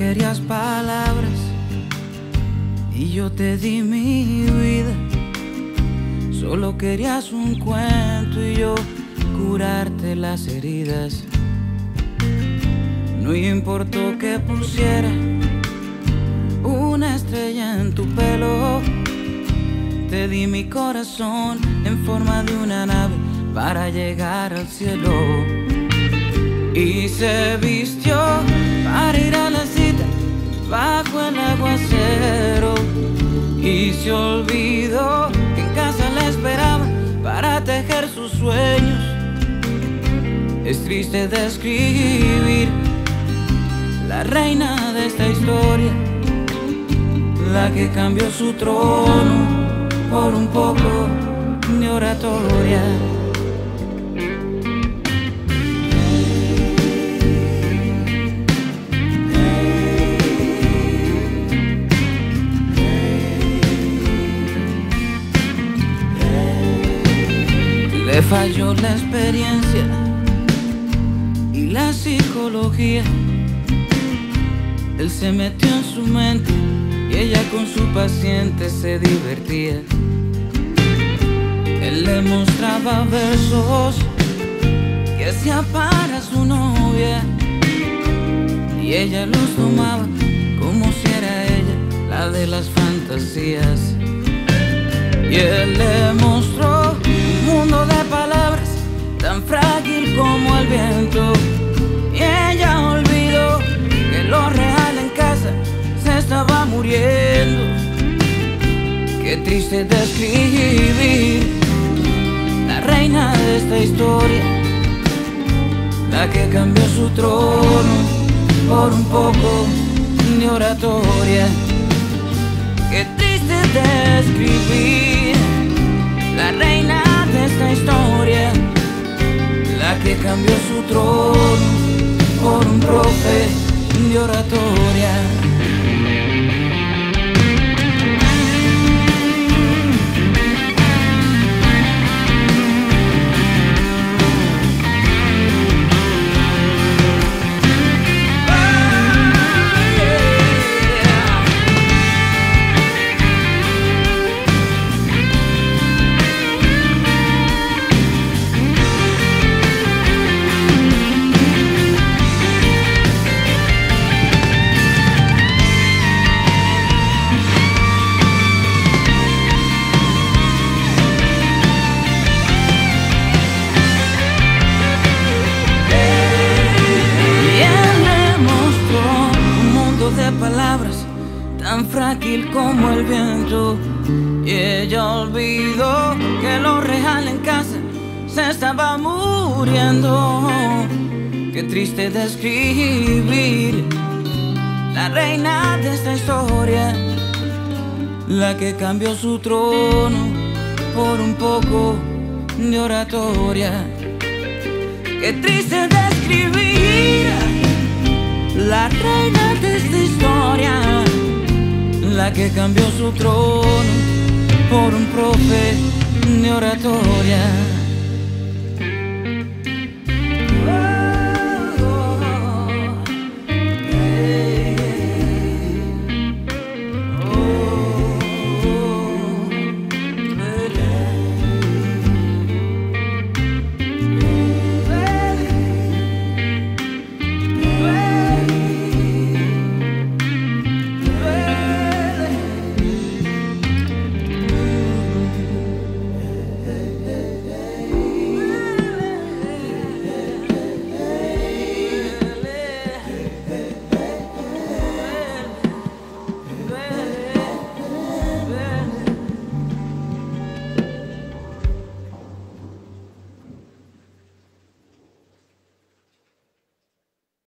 querías palabras y yo te di mi vida. Solo querías un cuento y yo curarte las heridas. No importó que pusiera una estrella en tu pelo. Te di mi corazón en forma de una nave para llegar al cielo. Y se vistió para ir a la cita bajo el aguacero. Y se olvidó que en casa la esperaba para tejer sus sueños. Es triste describir la reina de esta historia, la que cambió su trono por un poco de oratoria. Le falló la experiencia y la psicología. Él se metió en su mente y ella con su paciente se divertía. Él le mostraba versos que hacía para su novia y ella los tomaba como si era ella la de las fantasías. Y él le mostró un mundo de palabras tan frágil como el viento. Y ella olvidó que lo real en casa se estaba muriendo. Qué triste describir la reina de esta historia, la que cambió su trono por un poco de oratoria. Qué triste describir la reina de esta historia, la que cambió su trono por un profe de oratoria. Palabras tan frágil como el viento, y ella olvidó que lo real en casa se estaba muriendo. Qué triste describir la reina de esta historia, la que cambió su trono por un poco de oratoria. Qué triste describir la reina de esta historia, la que cambió su trono por un profe de oratoria.